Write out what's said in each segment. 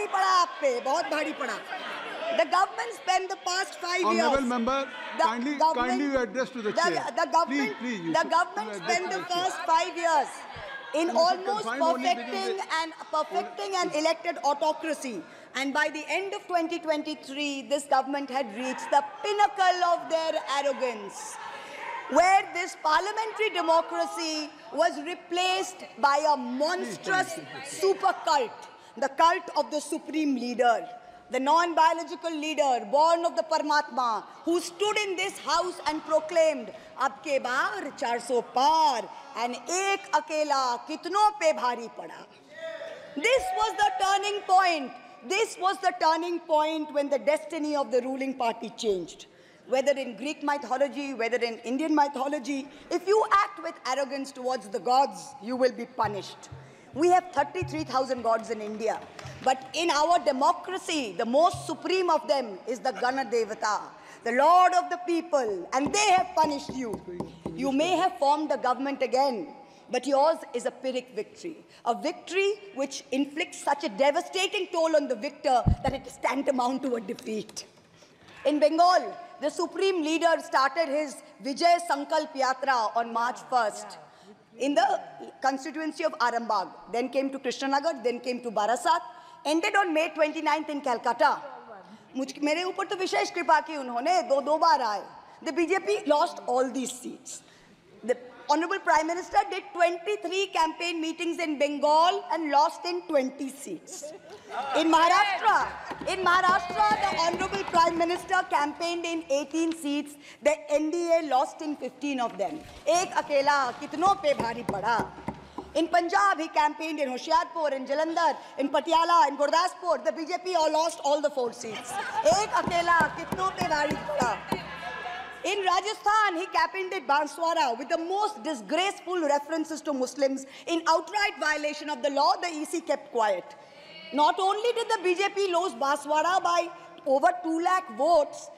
भारी पड़ा आप पे, बहुत भारी पड़ा। The government spent the past 5 years. Honourable member, kindly you address to the chair. The government spent the first 5 years in almost perfecting an elected autocracy, and by the end of 2023, this government had reached the pinnacle of their arrogance, where this parliamentary democracy was replaced by a monstrous super cult, the cult of the supreme leader, the non-biological leader born of the Paramatma, who stood in this house and proclaimed, "Abke baar 400 par," and "Ek akela kitno pe bhari pada." This was the turning point. This was the turning point when the destiny of the ruling party changed. Whether in Greek mythology, whether in Indian mythology, if you act with arrogance towards the gods, you will be punished. We have 33,000 gods in India, but in our democracy, the most supreme of them is the Ganadevata, the lord of the people, and they have punished you. You may have formed a government again, but yours is a Pyrrhic victory, a victory which inflicts such a devastating toll on the victor that it is tantamount to a defeat. In Bengal, the supreme leader started his Vijay Sankalp Yatra on March 1st in the constituency of Arambagh, then came to Krishnanagar, then came to Barasat, ended on May 29th in Calcutta. मेरे ऊपर तो विशेष कृपा की उन्होंने दो बार आए. The BJP lost all these seats. The Honorable Prime Minister did 23 campaign meetings in Bengal and lost in 20 seats. In Maharashtra, the Honorable Prime Minister campaigned in 18 seats. The NDA lost in 15 of them. Ek akela kitno pe bhari pada. In Punjab, he campaigned in Hoshiarpur, in Jalandhar, in Patiala, in Gurdaspur. The BJP all lost all the 4 seats. Ek akela kitno pe bhari pada. In Rajasthan, he campaigned at Banswara with the most disgraceful references to Muslims. In outright violation of the law, the EC kept quiet. Not only did the BJP lose Banswara by over 2 lakh votes,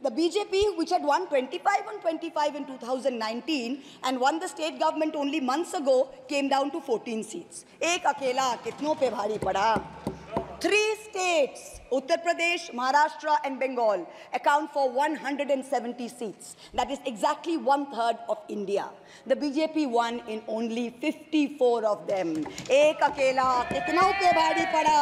the BJP, which had won 25 on 25 in 2019 and won the state government only months ago, came down to 14 seats. Ek akela kitno pe bhari pada. 3 states, Uttar Pradesh, Maharashtra and Bengal, account for 170 seats. That is exactly 1/3 of India. The BJP won in only 54 of them. Ek akela kitna pe bhari pada.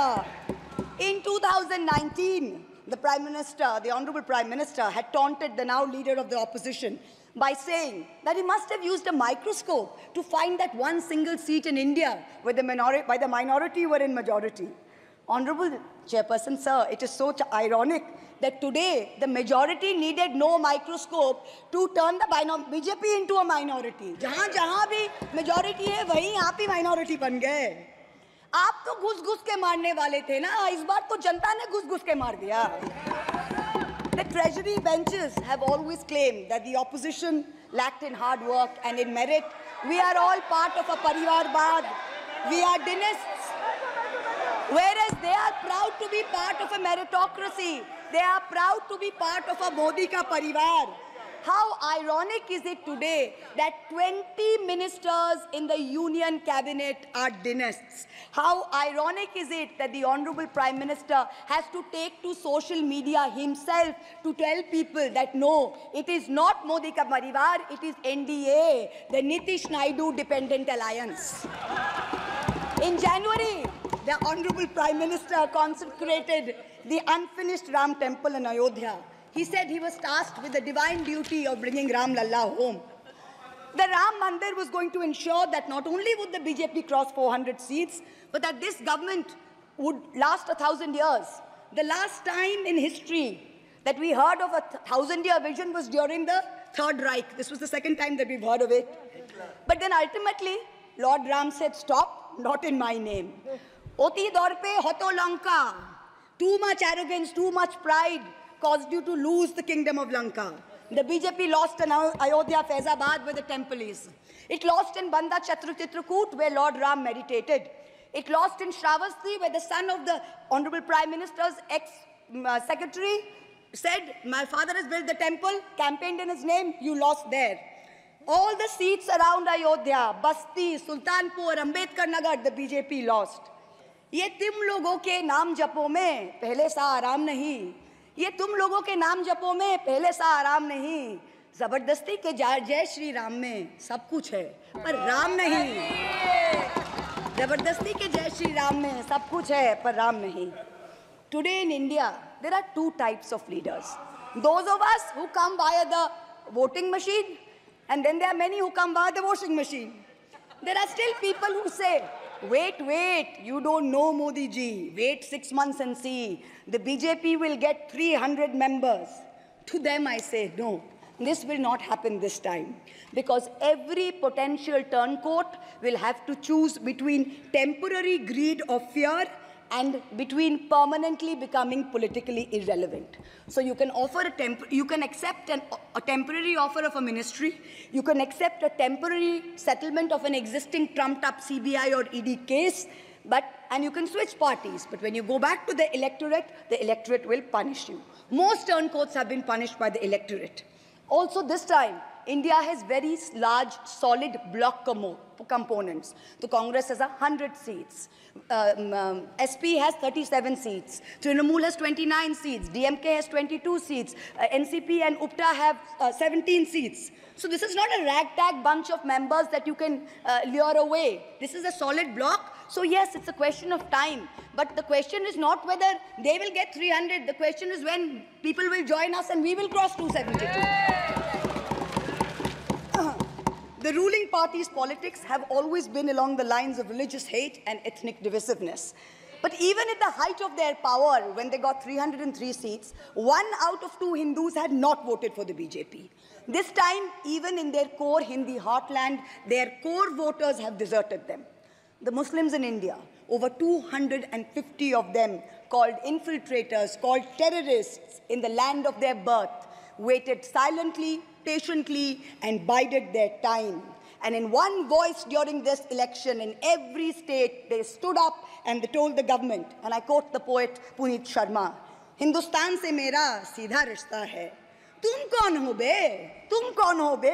In 2019, the Prime Minister, the Honorable Prime Minister, had taunted the now leader of the opposition by saying that he must have used a microscope to find that one single seat in India where the minority were in majority. Honorable Chairperson, sir, it is so ironic that today the majority needed no microscope to turn the BJP into a minority. जहाँ भी majority है, वहीं आप ही minority बन गए. आप तो घुस-घुस के मारने वाले थे ना, इस बार तो जनता ने घुस-घुस के मार दिया. The treasury benches have always claimed that the opposition lacked in hard work and in merit. We are all part of a Parivarvad. We are dynasts. Whereas they are proud to be part of a meritocracy, they are proud to be part of a Modi ka parivar. How ironic is it today that 20 ministers in the union cabinet are dynasts? How ironic is it that the Honorable Prime Minister has to take to social media himself to tell people that no, it is not Modi ka parivar, it is NDA, the Nitish Naidu dependent alliance. In January, the Honorable Prime Minister consecrated the unfinished Ram Temple in Ayodhya. He said he was tasked with the divine duty of bringing Ram Lalla home. The Ram Mandir was going to ensure that not only would the BJP cross 400 seats, but that this government would last 1,000 years. The last time in history that we heard of a 1,000-year vision was during the Third Reich. This was the second time that we've heard of it. But then ultimately, Lord Ram said, "Stop, not in my name." Oti Dorpe Hoto Lanka. Too much arrogance, too much pride caused you to lose the kingdom of Lanka. The BJP lost in Ayodhya, Faizabad, where the temple is. It lost in Banda Chitrakoot, where Lord Ram meditated. It lost in Shravasti, where the son of the Honorable Prime Minister's ex-secretary said, "My father has built the temple, campaigned in his name, you lost there." All the seats around Ayodhya, Basti, Sultanpur, Ambedkar Nagar, the BJP lost. ये तुम लोगों के नाम जपों में पहले सा आराम नहीं, ये तुम लोगों के नाम जपों में पहले सा आराम नहीं। जबरदस्ती के जय श्री राम में सब कुछ है पर राम नहीं। जबरदस्ती के जय श्री राम में सब कुछ है पर राम नहीं। Today in India there are two types of leaders. Those of us who come via the voting machine, and then there are many who come via the washing machine. There are still people who say, wait, you don't know Modi ji, wait 6 months and see, the BJP will get 300 members. To them I say, no, this will not happen this time, because every potential turncoat will have to choose between temporary greed or fear and between permanently becoming politically irrelevant. So you can offer a you can accept a temporary offer of a ministry, you can accept a temporary settlement of an existing trumped up CBI or ED case, and you can switch parties, but when you go back to the electorate will punish you. Most turncoats have been punished by the electorate. Also this time India has very large, solid block components. The Congress has 100 seats. SP has 37 seats. Trinamool has 29 seats. DMK has 22 seats. NCP and UPTA have 17 seats. So this is not a ragtag bunch of members that you can lure away. This is a solid block. So yes, it's a question of time. But the question is not whether they will get 300. The question is when people will join us and we will cross 272. The ruling party's politics have always been along the lines of religious hate and ethnic divisiveness. But even at the height of their power, when they got 303 seats, 1 out of 2 Hindus had not voted for the BJP. This time, even in their core Hindi heartland, their core voters have deserted them. The Muslims in India, over 250 of them, called infiltrators, called terrorists in the land of their birth, waited silently, patiently, and bided their time. And in one voice during this election, in every state, they stood up and they told the government, and I quote the poet Puneet Sharma, "Hindustan se mera seedha rishta hai. Tum kaun ho be? Tum kaun ho be?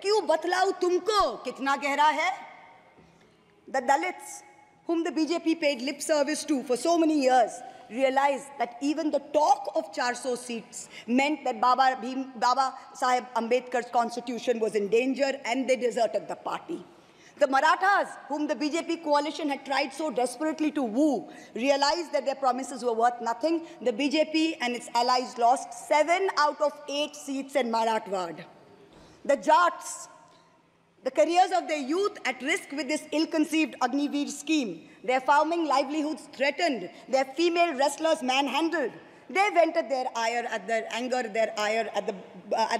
Kyun batlau tumko kitna gehra hai?" The Dalits, whom the BJP paid lip service to for so many years, realized that even the talk of 400 seats meant that Baba Saheb Ambedkar's constitution was in danger, and they deserted the party. The Marathas, whom the BJP coalition had tried so desperately to woo, realized that their promises were worth nothing. The BJP and its allies lost 7 out of 8 seats in Marathwad. The Jats, the careers of their youth at risk with this ill-conceived Agniveer scheme, their farming livelihoods threatened, their female wrestlers manhandled, they vented their ire at their anger, their ire at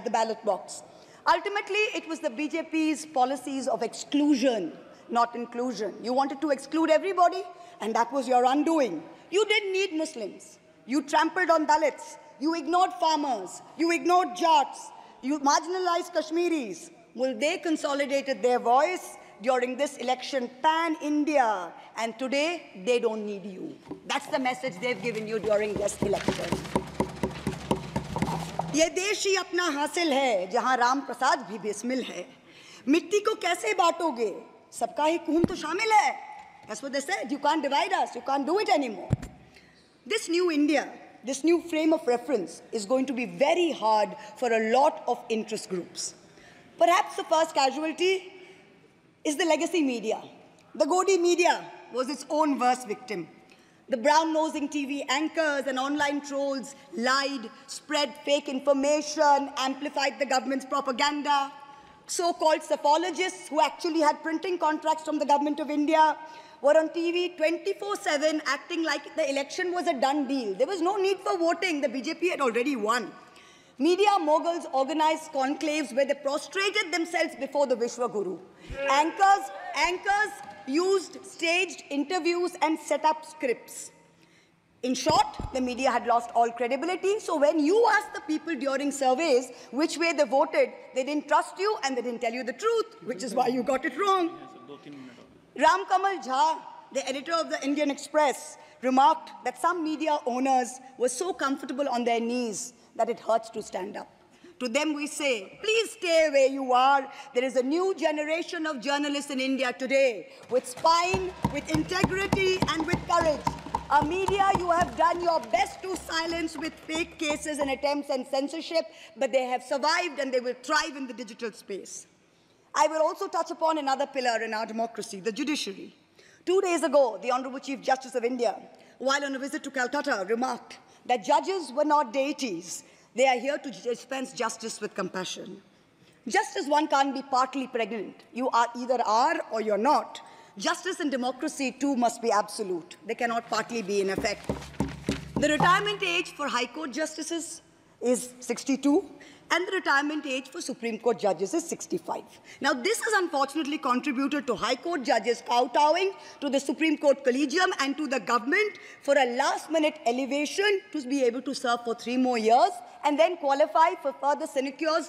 the ballot box. Ultimately, it was the BJP's policies of exclusion, not inclusion. You wanted to exclude everybody, and that was your undoing. You didn't need Muslims. You trampled on Dalits. You ignored farmers. You ignored Jats. You marginalized Kashmiris. Well, they consolidated their voice during this election pan-India, and today they don't need you. That's the message they've given you during this election. ये देश ही अपना हासिल है जहाँ राम प्रसाद भी बेसमिल है। मिट्टी को कैसे बांटोगे? सबका ही खून तो शामिल है। That's what they said. You can't divide us. You can't do it anymore. This new India, this new frame of reference, is going to be very hard for a lot of interest groups. Perhaps the first casualty is the legacy media. The Godi media was its own worst victim. The brown-nosing TV anchors and online trolls lied, spread fake information, amplified the government's propaganda. So-called sophologists who actually had printing contracts from the government of India were on TV 24/7 acting like the election was a done deal. There was no need for voting. The BJP had already won. Media moguls organized conclaves where they prostrated themselves before the Vishwa Guru. Anchors used staged interviews and set up scripts. In short, the media had lost all credibility. So when you asked the people during surveys which way they voted, they didn't trust you and they didn't tell you the truth, which is why you got it wrong. Ram Kamal Jha, the editor of the Indian Express, remarked that some media owners were so comfortable on their knees that it hurts to stand up. To them we say, please stay where you are. There is a new generation of journalists in India today with spine, with integrity and with courage. Our media, you have done your best to silence with fake cases and attempts and censorship, but they have survived and they will thrive in the digital space. I will also touch upon another pillar in our democracy, the judiciary. 2 days ago, the Honorable Chief Justice of India, while on a visit to Calcutta, remarked that judges were not deities. They are here to dispense justice with compassion. Just as one can't be partly pregnant, you are either are or you're not. Justice and democracy too must be absolute. They cannot partly be ineffective. The retirement age for High Court justices is 62, and the retirement age for Supreme Court judges is 65. Now, this has unfortunately contributed to High Court judges kowtowing to the Supreme Court collegium and to the government for a last-minute elevation to be able to serve for 3 more years and then qualify for further sinecures